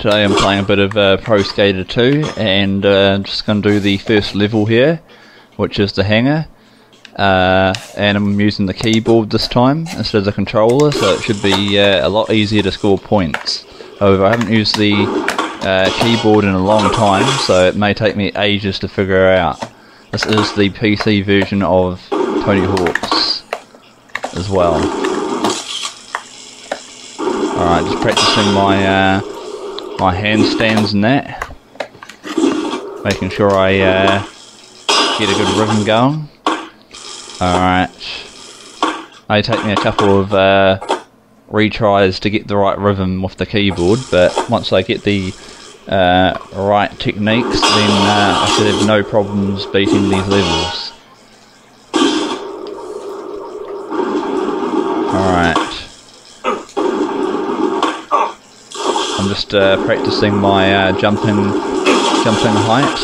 Today I'm playing a bit of Pro Skater 2, and I'm just going to do the first level here, which is the hangar. And I'm using the keyboard this time instead of the controller, so it should be a lot easier to score points. However, I haven't used the keyboard in a long time, so it may take me ages to figure out. This is the PC version of Tony Hawk's as well. Alright, just practicing my my handstands and that, making sure I get a good rhythm going. Alright, may take me a couple of retries to get the right rhythm off the keyboard, but once I get the right techniques, then I should have no problems beating these levels. Alright. I'm just practicing my jumping height.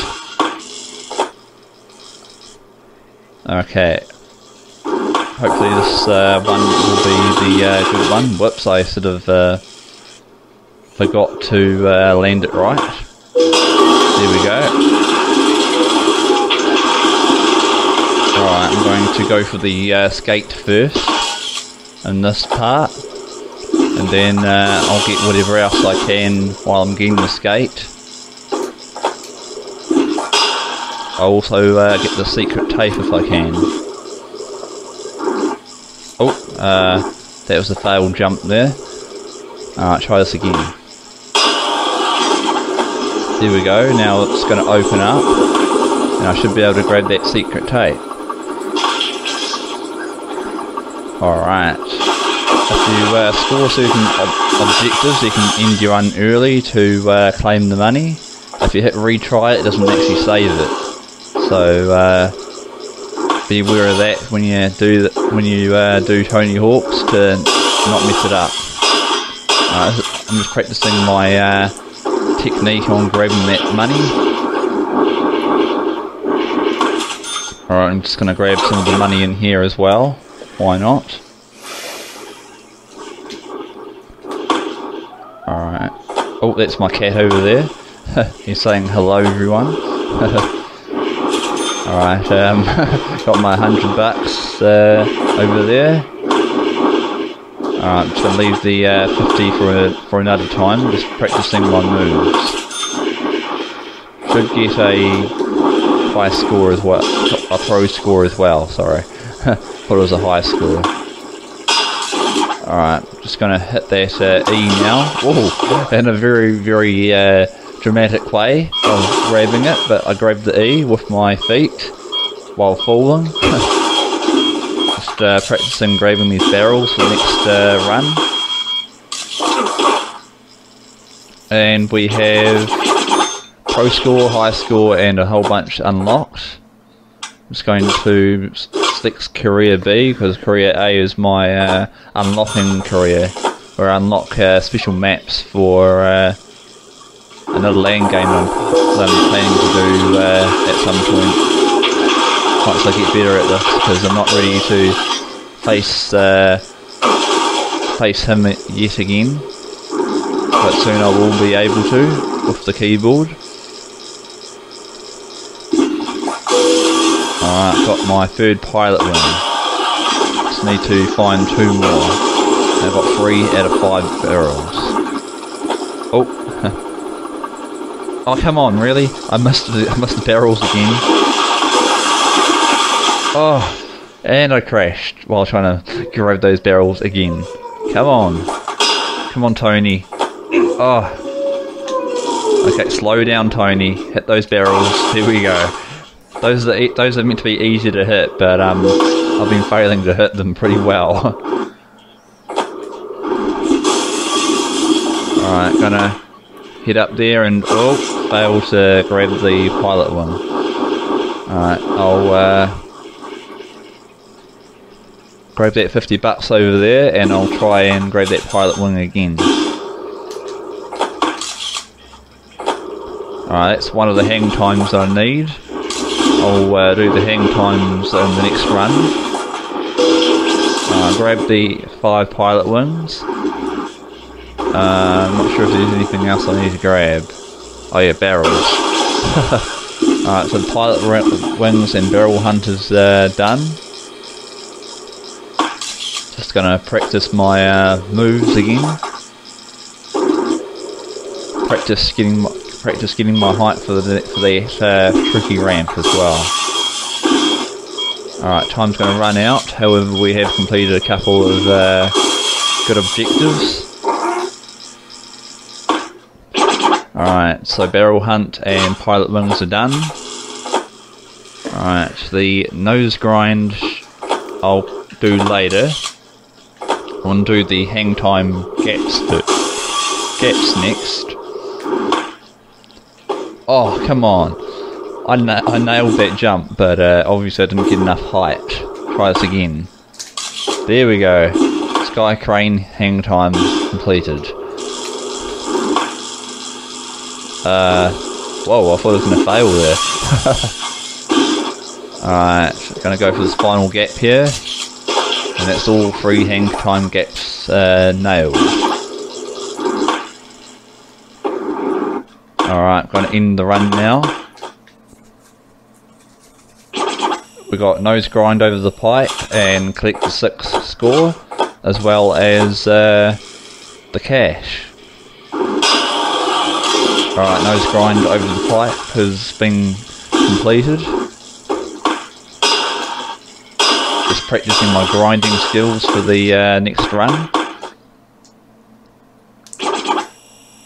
Okay. Hopefully this one will be the good one. Whoops! I sort of forgot to land it right. There we go. All right, I'm going to go for the skate first in this part. And then I'll get whatever else I can while I'm getting the skate. I'll also get the secret tape if I can. Oh, that was a failed jump there. Alright, try this again. There we go, now it's going to open up. And I should be able to grab that secret tape. Alright. If you score certain objectives, you can end your run early to claim the money. If you hit retry, it doesn't actually save it. So be aware of that when you do do Tony Hawk's to not mess it up. I'm just practicing my technique on grabbing that money. Alright, I'm just going to grab some of the money in here as well. Why not? Alright. Oh, that's my cat over there. He's saying hello, everyone. Alright, got my $100 over there. Alright, I'm just going to leave the 50 for another time. I'm just practicing my moves. Should get a high score as well. A pro score as well, sorry. Thought it was a high score. Alright, just going to hit that E now. Whoa, in a very, very dramatic way of grabbing it, but I grabbed the E with my feet while falling. Just practicing grabbing these barrels for the next run. And we have pro score, high score, and a whole bunch unlocked. I'm just going to stick career B, because career A is my unlocking career, where I unlock special maps for another land game I'm planning to do at some point, once I get better at this, because I'm not ready to face him yet again, but soon I will be able to with the keyboard. Alright, got my third pilot win. Just need to find two more. I've got 3 out of 5 barrels. Oh, oh come on, really? I missed the barrels again. Oh, and I crashed while trying to grab those barrels again. Come on, come on, Tony. Oh, okay, slow down, Tony. Hit those barrels. Here we go. Those are meant to be easier to hit, but I've been failing to hit them pretty well. Alright, gonna head up there and oh, failed to grab the pilot one. Alright, I'll grab that $50 over there, and I'll try and grab that pilot wing again. Alright, that's one of the hang times I need. I'll do the hang times on the next run. Grab the 5 pilot wings. I'm not sure if there's anything else I need to grab. Oh yeah, barrels. Alright, so the pilot wings and barrel hunt is done. Just gonna practice my moves again. Practice getting my height for that tricky ramp as well. Alright, time's gonna run out. However, we have completed a couple of good objectives. Alright, so barrel hunt and pilot wings are done. Alright, the nose grind I'll do later. I want to do the hang time gaps next. Oh, come on. I nailed that jump, but obviously I didn't get enough height. Try this again. There we go. Sky crane hang time completed. Whoa, I thought I was going to fail there. Alright, going to go for this final gap here. And that's all three hang time gaps nailed. Alright, going to end the run now. We got nose grind over the pipe and collect the 6th score, as well as the cash. Alright, nose grind over the pipe has been completed. Just practicing my grinding skills for the next run.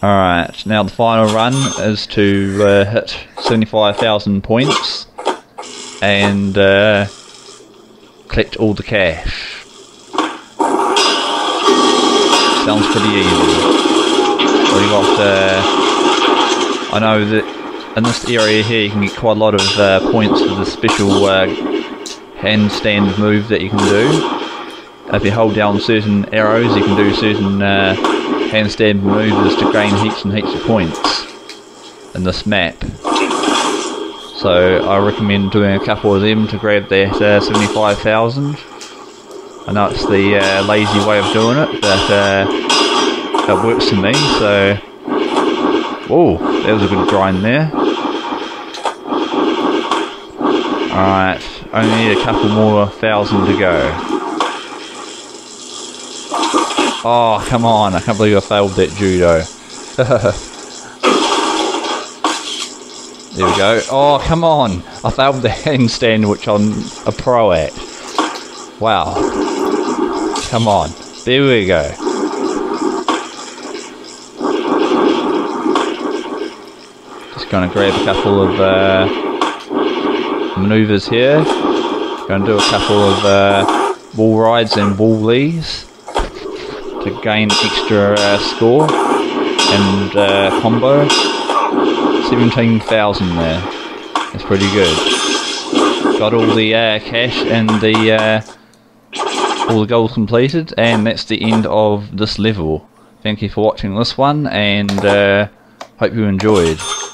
Alright, now the final run is to hit 75,000 points and collect all the cash. Sounds pretty easy. We got I know that in this area here you can get quite a lot of points for the special handstand move that you can do. If you hold down certain arrows you can do certain handstand moves to gain heaps and heaps of points in this map. So I recommend doing a couple of them to grab that 75,000. I know it's the lazy way of doing it, but it works for me, so... Oh, that was a good grind there. Alright, only need a couple more thousand to go. Oh, come on, I can't believe I failed that judo. There we go. Oh, come on, I failed the handstand, which I'm a pro at. Wow. Come on, there we go. Going to grab a couple of manoeuvres here. Going to do a couple of wall rides and wall lees to gain extra score and combo. 17,000 there. That's pretty good. Got all the cash and the all the goals completed, and that's the end of this level. Thank you for watching this one, and hope you enjoyed.